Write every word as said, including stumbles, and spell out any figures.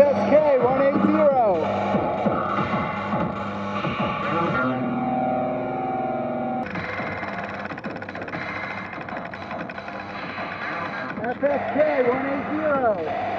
F S K one eighty. F S K one eighty.